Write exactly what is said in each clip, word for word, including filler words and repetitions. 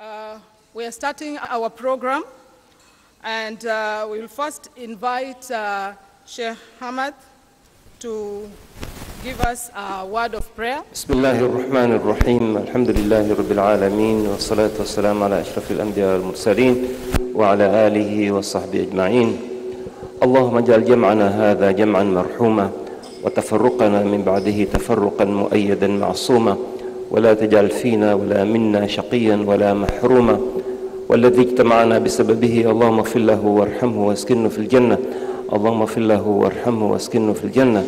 Uh, we are starting our program, and uh, we will first invite uh, Sheikh Hamad to give us a word of prayer. Bismillahir Rahmanir Rahim. Alhamdulillahi Rabbil Alameen. Wa salatu wa salam ala ashrafil anbiya wal mursaleen wa ala alihi wa sahbihi ajma'in. Allahumma ja'al jam'ana hadha jam'an marhuma wa tafarruqana min ba'dihi tafarruqan mu'ayyadan ma'suma. ولا تجعل فينا ولا منا شقيا ولا محروما والذي اجتمعنا بسببه اللهم اغفر له وارحمه واسكنه في الجنة اللهم اغفر له وارحمه واسكنه في الجنة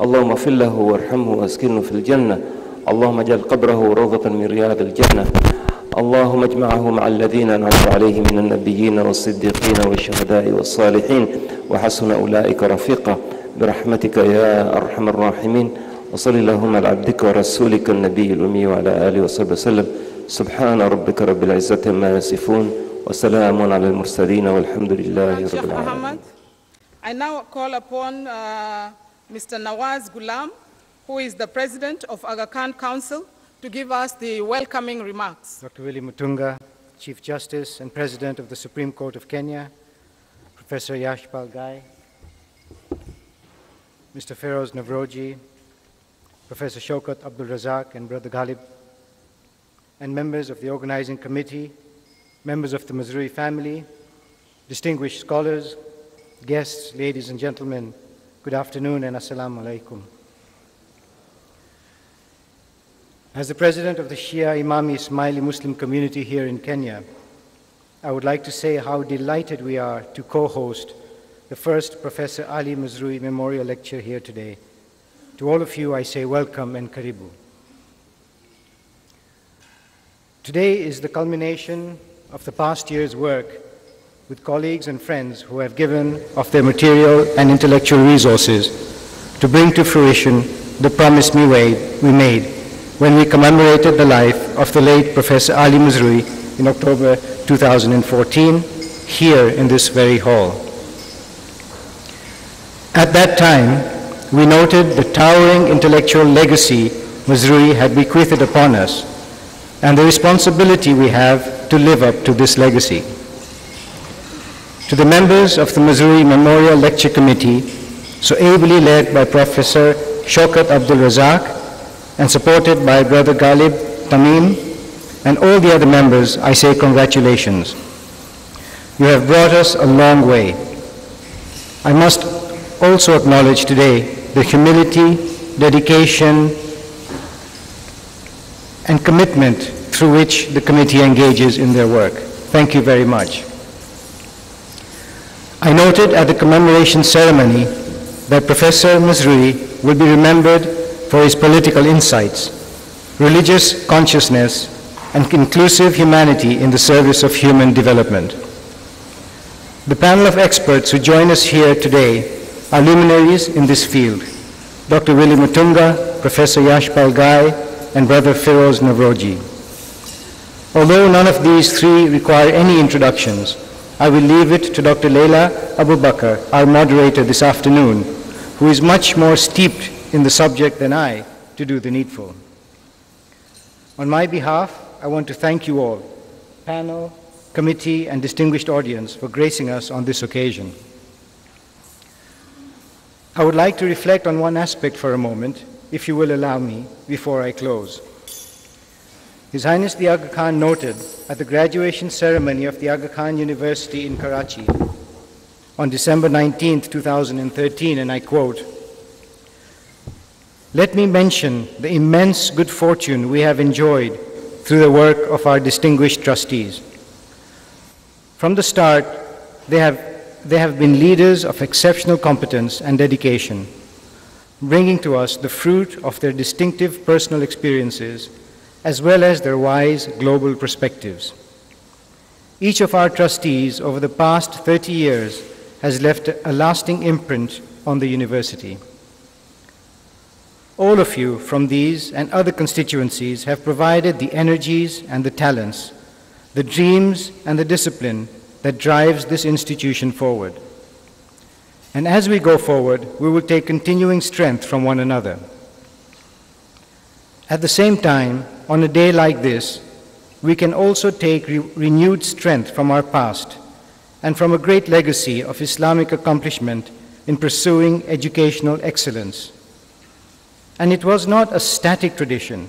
اللهم اغفر له وارحمه واسكنه في الجنة اللهم اجعل قبره روضة من رياض الجنة اللهم اجمعه مع الذين أنعمت عليهم من النبيين والصديقين والشهداء والصالحين وحسن أولئك رفيقا برحمتك يا أرحم الراحمين. وصلي اللهم على عبدك ورسولك النبي الأمي وعلى آله وصحبه وسلم. سبحان ربك رب العزة ما يصفون وسلام على المرسلين والحمد لله رب العالمين. I now call upon uh, Mister Nawaz Ghulam, who is the president of Aga Khan Council, to give us the welcoming remarks. Doctor Willy Mutunga, Chief Justice and President of the Supreme Court of Kenya, Professor Yash Pal Ghai, Mister Feroz Navroji, Professor Shokat Abdul Razak and Brother Ghalib, and members of the organizing committee, members of the Mizruhi family, distinguished scholars, guests, ladies and gentlemen, good afternoon and assalamu alaikum. As the president of the Shia Imami Ismaili Muslim community here in Kenya, I would like to say how delighted we are to co-host the first Professor Ali Mazrui Memorial Lecture here today. To all of you, I say welcome and karibu. Today is the culmination of the past year's work with colleagues and friends who have given of their material and intellectual resources to bring to fruition the promise we made when we commemorated the life of the late Professor Ali Mazrui in October two thousand fourteen here in this very hall. At that time, we noted the towering intellectual legacy Mazrui had bequeathed upon us and the responsibility we have to live up to this legacy. To the members of the Mazrui Memorial Lecture Committee, so ably led by Professor Shokat Abdul Razak and supported by Brother Ghalib Tamim and all the other members, I say congratulations. You have brought us a long way. I must also acknowledge today the humility, dedication, and commitment through which the committee engages in their work. Thank you very much. I noted at the commemoration ceremony that Professor Mazrui will be remembered for his political insights, religious consciousness, and inclusive humanity in the service of human development. The panel of experts who join us here today are luminaries in this field, Doctor Willy Mutunga, Professor Yash Pal Ghai, and Brother Feroz Navroji. Although none of these three require any introductions, I will leave it to Doctor Leila Abubakar, our moderator this afternoon, who is much more steeped in the subject than I, to do the needful. On my behalf, I want to thank you all, panel, committee, and distinguished audience, for gracing us on this occasion. I would like to reflect on one aspect for a moment, if you will allow me, before I close. His Highness the Aga Khan noted at the graduation ceremony of the Aga Khan University in Karachi on December nineteenth, two thousand thirteen, and I quote, "Let me mention the immense good fortune we have enjoyed through the work of our distinguished trustees. From the start, they have They have been leaders of exceptional competence and dedication, bringing to us the fruit of their distinctive personal experiences as well as their wise global perspectives. Each of our trustees over the past thirty years has left a lasting imprint on the university. All of you from these and other constituencies have provided the energies and the talents, the dreams and the discipline that drives this institution forward. And as we go forward, we will take continuing strength from one another. At the same time, on a day like this, we can also take re renewed strength from our past and from a great legacy of Islamic accomplishment in pursuing educational excellence. And it was not a static tradition,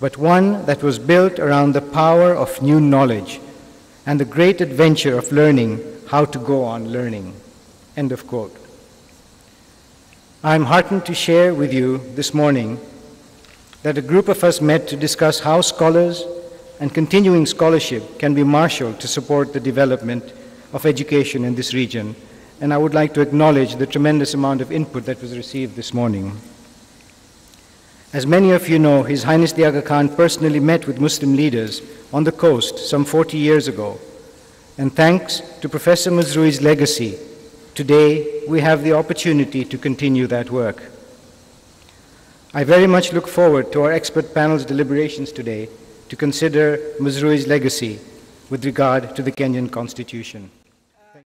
but one that was built around the power of new knowledge and the great adventure of learning how to go on learning." End of quote. I'm heartened to share with you this morning that a group of us met to discuss how scholars and continuing scholarship can be marshaled to support the development of education in this region, and I would like to acknowledge the tremendous amount of input that was received this morning. As many of you know, His Highness the Aga Khan personally met with Muslim leaders on the coast some forty years ago, and thanks to Professor Mizruhi's legacy, today we have the opportunity to continue that work. I very much look forward to our expert panel's deliberations today to consider Mizruhi's legacy with regard to the Kenyan Constitution.